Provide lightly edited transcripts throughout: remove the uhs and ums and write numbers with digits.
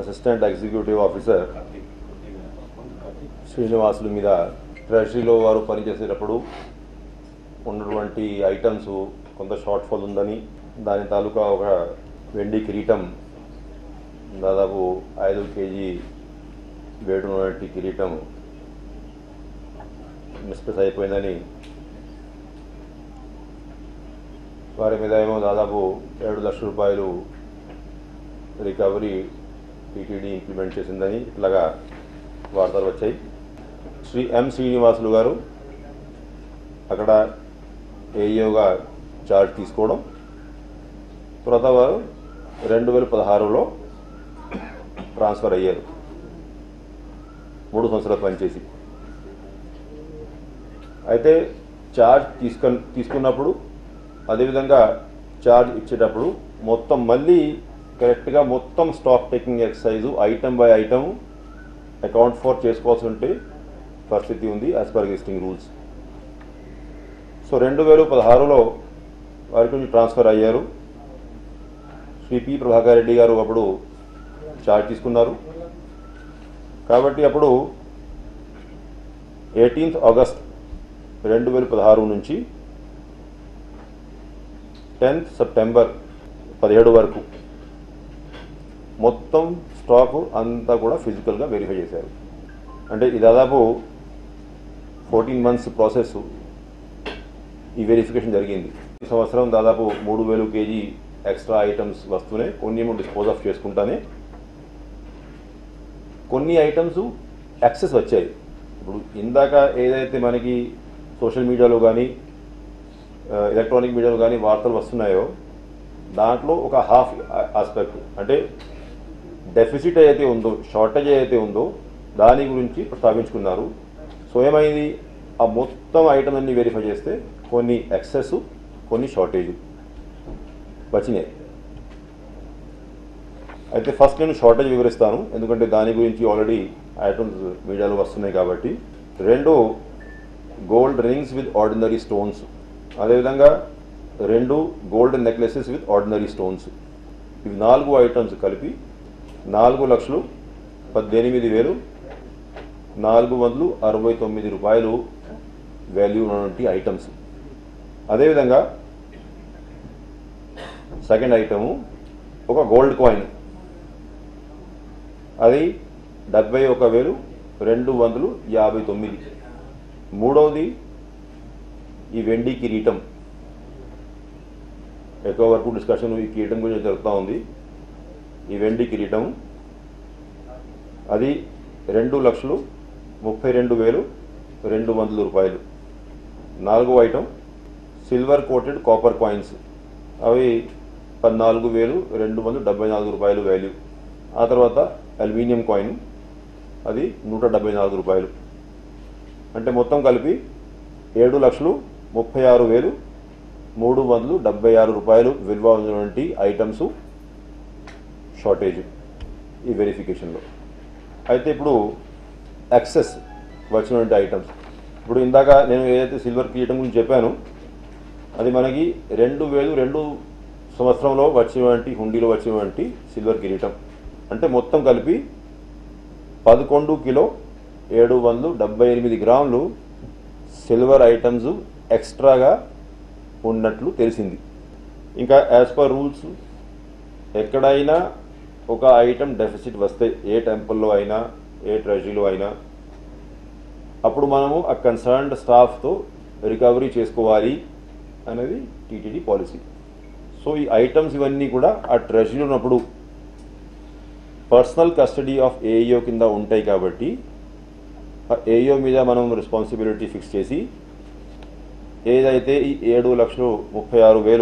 Assistant Executive Officer Srinivasulu Mida, Treasurylo varu pani cheseటప్పుడు ఉన్నటువంటి items కొంత short fall ఉందని దాని తాలూకా ఒక వెండి కిరీటం దాదాపు 5 కేజీ వెయిట్ ఉన్నటువంటి కిరీటం మిస్ప్లేస్ అయిపోయిందని వారి మీద ఏమో దాదాపు 7 లక్షల రూపాయలు recovery PTD implement chesindani itlaga vartalu vachayi Sri M Srinivasulu garu akada AO ga charge teeskodam tarvata varu 2016 lo transfer ayyaru 3 samvatsaralu panchesi aithe charge teeskunnappudu ade vidhanga charge ichetappudu mottham malli correct ga mottham stock taking exercise item by item account for chesukovalsi unte paristhiti undi as per existing rules so 2016 lo variki transfer ayyaru Sri P Prabhakar Reddy garu appudu charge teeskunnaru kabatti appudu 18th August 2016 nunchi 10th September 17 varaku మొత్తం stock అంతా కూడా physical గా verify చేశారు అంటే ఇది దాదాపు 14 months process ఈ verification జరిగింది ఈ సంవత్సరం దాదాపు 3000 కేజీ ఎక్స్ట్రా ఐటమ్స్ వస్తునే కొన్నిమో డిస్పోజ్ ఆఫ్ చేసుకుంటానే కొన్ని ఐటమ్స్ యాక్సెస్ వచ్చాయి ఇప్పుడు ఇందాక ఏదైతే మనకి సోషల్ మీడియాలో గాని ఎలక్ట్రానిక్ మీడియాలో గాని వార్తలు వస్తున్నాయో దాంట్లో ఒక హాఫ్ ఆస్పెక్ట్ అంటే Deficit అయితే ఉందో షార్టేజ్ అయితే ఉందో దాని గురించి ప్రస్తావించుకున్నారు సో ఏమైంది ఆ మొత్తం ఐటమ్ అన్ని వెరిఫై చేస్తే కొన్ని ఎక్సెస్ కొన్ని షార్టేజ్ వచ్చినాయి అయితే ఫస్ట్ నేను షార్టేజ్ వివరిస్తాను ఎందుకంటే దాని గురించి ఆల్రెడీ ఐటమ్స్ మీడియాలో వస్తున్నాయి కాబట్టి 2 gold rings with ordinary stones అదేవిధంగా 2 gold necklaces with ordinary stones ఇవి 4 ఐటమ్స్ కలిపి 4,18,469 రూపాయలు వాల్యూ ఉన్నటువంటి ఐటమ్స్ అదేవిధంగా సెకండ్ ఐటము ఒక గోల్డ్ కాయిన్ అది 71,259 మూడవది ఈ వెండి కిరీటం ఎక్కువ వరకు డిస్కషన్ ఈ కిరీటం గురించి జరుగుతూ ఉంది ఈ వెండి కిరీటం అది 2,32,200 రూపాయలు 4వ item silver coated copper coins అవి 14,274 రూపాయలు వాల్యూ ఆ తర్వాత అల్యూమినియం కాయిన్ అది 174 రూపాయలు అంటే మొత్తం కలిపి 7,36,376 రూపాయలు విలువ ఉన్నటువంటి ఐటమ్స్ షార్టేజ్ ఈ వెరిఫికేషన్లో అయితే ఇప్పుడు ఎక్సెస్ వచ్చినటువంటి ఐటమ్స్ ఇప్పుడు ఇందాక నేను ఏదైతే సిల్వర్ కిరీటం గురించి చెప్పాను అది మనకి 2002 సంవత్సరంలో వచ్చినటువంటి హుండీలో వచ్చినటువంటి సిల్వర్ కిరీటం అంటే మొత్తం కలిపి 11 కిలో 778 గ్రాములు సిల్వర్ ఐటమ్స్ ఎక్స్ట్రాగా ఉన్నట్లు తెలిసింది ఇంకా యాజ్ పర్ రూల్స్ ఎక్కడైనా ఒక ఐటమ్ డెఫిసిట్ వస్తే ఏ టెంపుల్లో అయినా ఏ ట్రెజరీలో అయినా అప్పుడు మనము ఆ కన్సర్న్డ్ స్టాఫ్తో రికవరీ చేసుకోవాలి అనేది టీటీడీ పాలసీ సో ఈ ఐటమ్స్ ఇవన్నీ కూడా ఆ ట్రెజరీలో ఉన్నప్పుడు పర్సనల్ కస్టడీ ఆఫ్ ఏఈఓ కింద ఉంటాయి కాబట్టి ఆ ఏఈఓ మీద మనం రెస్పాన్సిబిలిటీ ఫిక్స్ చేసి ఏదైతే ఈ 7,36,376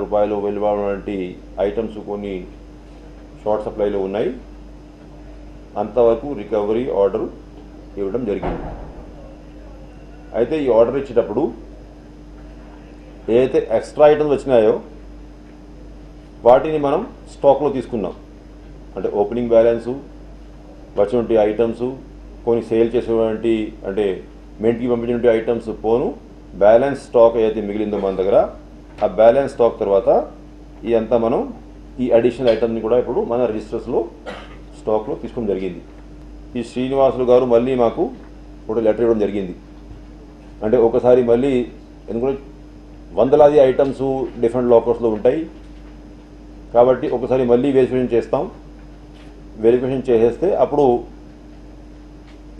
రూపాయలు విలువ వంటి ఐటమ్స్ కొన్ని షార్ట్ సప్లైలో ఉన్నాయి అంతవరకు రికవరీ ఆర్డర్ ఇవ్వడం జరిగింది అయితే ఈ ఆర్డర్ ఇచ్చేటప్పుడు ఏదైతే ఎక్స్ట్రా ఐటమ్స్ వచ్చినాయో వాటిని మనం స్టాక్లో తీసుకున్నాం అంటే ఓపెనింగ్ బ్యాలెన్సు, వచ్చినటువంటి ఐటమ్స్, కొన్ని సేల్ చేసేటువంటి అంటే మెంట్కి పంపించినటువంటి ఐటమ్స్ పోను బ్యాలెన్స్ స్టాక్ ఏదైతే మిగిలిందో మన దగ్గర, ఆ బ్యాలెన్స్ స్టాక్ తర్వాత ఈ అంతా మనం ఈ అడిషనల్ ఐటమ్ని కూడా ఇప్పుడు మన రిజిస్టర్స్లో స్టాక్లో తీసుకోవడం జరిగింది. ఈ శ్రీనివాసులు గారు మళ్ళీ మాకు ఒకటి లెటర్ ఇవ్వడం జరిగింది. అంటే ఒకసారి మళ్ళీ ఎందుకంటే వందలాది ఐటమ్స్ డిఫరెంట్ లాకర్స్లో ఉంటాయి కాబట్టి ఒకసారి మళ్ళీ వెరిఫికేషన్ చేస్తాం. వెరిఫికేషన్ చేసేస్తే అప్పుడు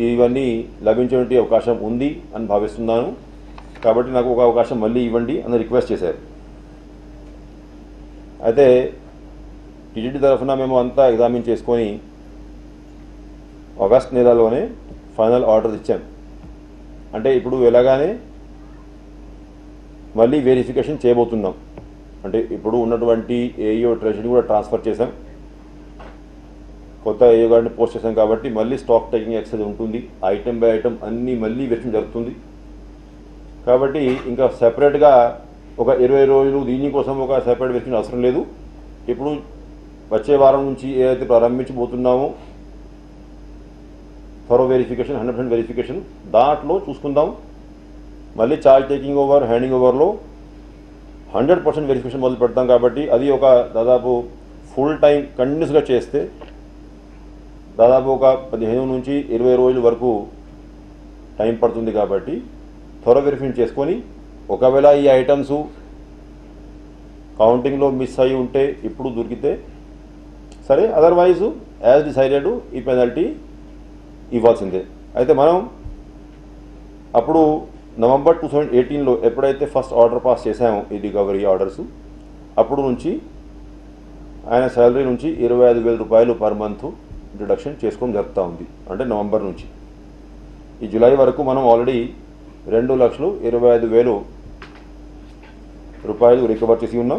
ఇవన్నీ లభించేటువంటి అవకాశం ఉంది అని భావిస్తున్నాను. కాబట్టి నాకు ఒక అవకాశం మళ్ళీ ఇవ్వండి అని రిక్వెస్ట్ చేశారు. అయితే టీటీడీ తరఫున మేము అంతా ఎగ్జామిన్ చేసుకొని ఆగస్ట్ నెలలోనే ఫైనల్ ఆర్డర్ ఇచ్చాం. అంటే ఇప్పుడు ఎలాగానే మళ్ళీ వెరిఫికేషన్ చేయబోతున్నాం. అంటే ఇప్పుడు ఉన్నటువంటి ఏఈఓ ట్రెజరీ కూడా ట్రాన్స్ఫర్ చేశాం, కొత్త ఏఈఓ గారిని పోస్ట్ చేశాం. కాబట్టి మళ్ళీ స్టాక్ టేకింగ్ ఎక్సైజ్ ఉంటుంది, ఐటెం బై ఐటెం అన్నీ మళ్ళీ వెరిఫికేషన్ జరుగుతుంది. కాబట్టి ఇంకా సెపరేట్గా ఒక 20 రోజులు దీనికోసం ఒక సెపరేట్ వెరిఫికేషన్ అవసరం లేదు. ఇప్పుడు వచ్చే వారం నుంచి ఏదైతే ప్రారంభించబోతున్నామో థరో వెరిఫికేషన్, 100% వెరిఫికేషన్, దాంట్లో చూసుకుందాం. మళ్ళీ ఛార్జ్ టేకింగ్ ఓవర్, హ్యాండింగ్ ఓవర్లో 100% వెరిఫికేషన్ మొదలు పెడతాం. కాబట్టి అది ఒక దాదాపు ఫుల్ టైం కంటిన్యూస్గా చేస్తే దాదాపు ఒక 15 నుంచి 20 రోజుల వరకు టైం పడుతుంది. కాబట్టి త్వరగా వెరిఫికేషన్ చేసుకొని ఒకవేళ ఈ ఐటమ్స్ కౌంటింగ్లో మిస్ అయ్యి ఉంటే ఇప్పుడు దొరికితే సరే, అదర్వైజ్ యాజ్ డిసైడెడ్ ఈ పెనాల్టీ ఇవ్వాల్సిందే. అయితే మనం అప్పుడు నవంబర్ 2018లో ఎప్పుడైతే ఫస్ట్ ఆర్డర్ పాస్ చేశామో ఈ రికవరీ ఆర్డర్స్, అప్పుడు నుంచి ఆయన శాలరీ నుంచి 25,000 రూపాయలు పర్ మంత్ డిడక్షన్ చేసుకోవడం జరుగుతూ ఉంది. అంటే నవంబర్ నుంచి ఈ జూలై వరకు మనం ఆల్రెడీ 2,25,000 రూపాయలు రికవర్ చేసి ఉన్నాం.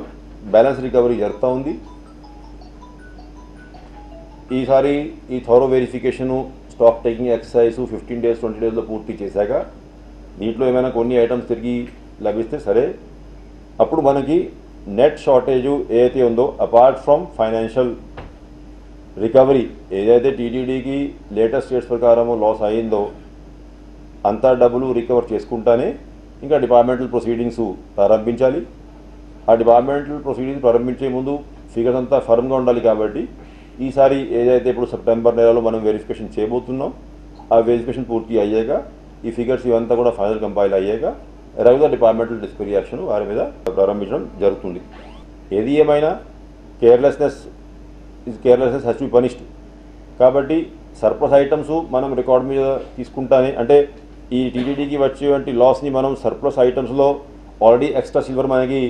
బ్యాలెన్స్ రికవరీ జరుగుతూ ఉంది. ఈసారి ఈ thorough verification, stock taking exercise 15 days 20 days పూర్తి చేశాక దీంట్లో ఏమైనా కొన్ని ఐటమ్స్ తిరిగి లభిస్తే సరే. అప్పుడు మనకి నెట్ షార్టేజు ఏదైతే ఉందో అపార్ట్ ఫ్రమ్ ఫైనాన్షియల్ రికవరీ ఏదైతే టీటీడీకి లేటెస్ట్ రేట్స్ ప్రకారము లాస్ అయ్యిందో అంతా డబ్బులు రికవర్ చేసుకుంటానే ఇంకా డిపార్ట్మెంటల్ ప్రొసీడింగ్స్ ప్రారంభించాలి. ఆ డిపార్ట్మెంటల్ ప్రొసీడింగ్స్ ప్రారంభించే ముందు ఫిగర్స్ అంతా ఫర్మ్గా ఉండాలి. కాబట్టి ఈసారి ఏదైతే ఇప్పుడు సెప్టెంబర్ నెలలో మనం వెరిఫికేషన్ చేయబోతున్నాం, ఆ వెరిఫికేషన్ పూర్తి అయ్యాక ఈ ఫిగర్స్ ఇవంతా కూడా ఫైనల్ కంపైల్ అయ్యాక రెగ్యులర్ డిపార్ట్మెంటల్ డిస్కవరీ యాక్షన్ వారి మీద ప్రారంభించడం జరుగుతుంది. ఏది ఏమైనా carelessness has to be punished. కాబట్టి సర్ప్లస్ ఐటమ్స్ మనం రికార్డ్ మీద తీసుకుంటానే, అంటే ఈ టీటీడీకి వచ్చేటువంటి లాస్ని మనం సర్ప్లస్ ఐటమ్స్లో ఆల్రెడీ ఎక్స్ట్రా సిల్వర్ మనకి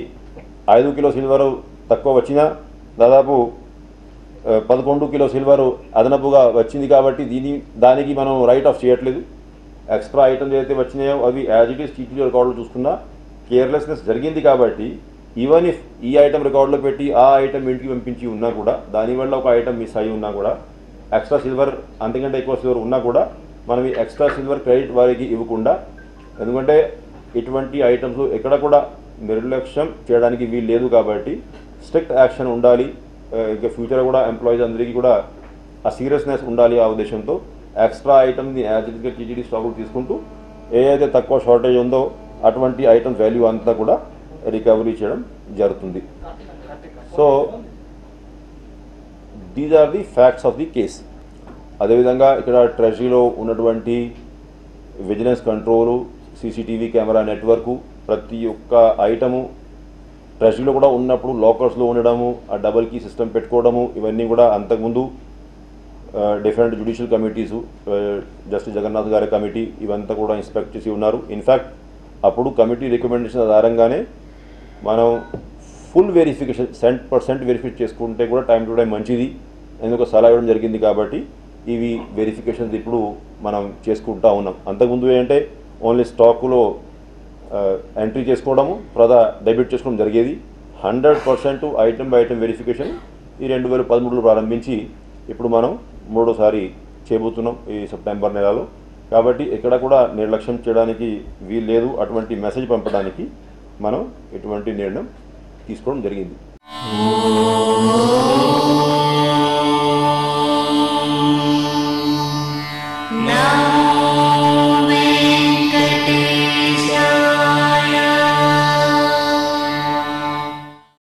5 కిలో సిల్వర్ తక్కువ వచ్చినా దాదాపు 11 కిలో సిల్వర్ అదనపుగా వచ్చింది. కాబట్టి దానికి మనం రైట్ ఆఫ్ చేయట్లేదు. ఎక్స్ట్రా ఐటమ్స్ ఏదైతే వచ్చినాయో అవి యాజ్ ఇట్ ఈస్ టీటీడీ రికార్డులో చూసుకున్నా కేర్లెస్నెస్ జరిగింది. కాబట్టి ఈవెన్ ఇఫ్ ఈ ఐటమ్ రికార్డులో పెట్టి ఆ ఐటమ్ ఇంటికి పంపించి ఉన్నా కూడా, దానివల్ల ఒక ఐటమ్ మిస్ అయ్యి ఉన్నా కూడా, ఎక్స్ట్రా సిల్వర్ అంతకంటే ఎక్కువ సిల్వర్ ఉన్నా కూడా మనం ఈ ఎక్స్ట్రా సిల్వర్ క్రెడిట్ వారికి ఇవ్వకుండా, ఎందుకంటే ఇటువంటి ఐటమ్స్ ఎక్కడ కూడా నిర్లక్ష్యం చేయడానికి వీలు లేదు. కాబట్టి స్ట్రిక్ట్ యాక్షన్ ఉండాలి. ఇంకా ఫ్యూచర్ కూడా ఎంప్లాయీస్ అందరికీ కూడా ఆ సీరియస్నెస్ ఉండాలి. ఆ ఉద్దేశంతో ఎక్స్ట్రా ఐటమ్ని యాజ్ ఇట్ ఈస్గా టీటీడీ స్టాకులు తీసుకుంటూ ఏదైతే తక్కువ షార్టేజ్ ఉందో అటువంటి ఐటమ్స్ వాల్యూ అంతా కూడా రికవరీ చేయడం జరుగుతుంది. So these are the facts of the case. అదేవిధంగా ఇక్కడ ట్రెజరీలో ఉన్నటువంటి vigilance control, CCTV camera network, ప్రతి ఒక్క ఐటము ట్రెజరీలో కూడా ఉన్నప్పుడు లాకర్స్లో ఉండడము, ఆ డబల్ కీ సిస్టమ్ పెట్టుకోవడము, ఇవన్నీ కూడా అంతకుముందు different judicial committees, justice Jagannath గారి కమిటీ ఇవంతా కూడా ఇన్స్పెక్ట్ చేసి ఉన్నారు. ఇన్ఫ్యాక్ట్ అప్పుడు కమిటీ రికమెండేషన్ ఆధారంగానే మనం ఫుల్ వెరిఫికేషన్ 100% వెరిఫికేషన్ చేసుకుంటే కూడా టైం టు టైం మంచిది ఎందుకు సలహా ఇవ్వడం జరిగింది. కాబట్టి ఇవి వెరిఫికేషన్స్ ఇప్పుడు మనం చేసుకుంటూ ఉన్నాం. అంతకుముందు ఏంటంటే ఓన్లీ స్టాకులో ఎంట్రీ చేసుకోవడము, ప్రదా డెబిట్ చేసుకోవడం జరిగేది. 100% ఐటమ్ బై ఐటమ్ వెరిఫికేషన్ ఈ 2013లో ప్రారంభించి ఇప్పుడు మనం 3వ సారి చేయబోతున్నాం ఈ సెప్టెంబర్ నెలలో. కాబట్టి ఎక్కడ కూడా నిర్లక్ష్యం చేయడానికి వీలు లేదు. అటువంటి మెసేజ్ పంపడానికి మనం ఎటువంటి నిర్ణయం తీసుకోవడం జరిగింది.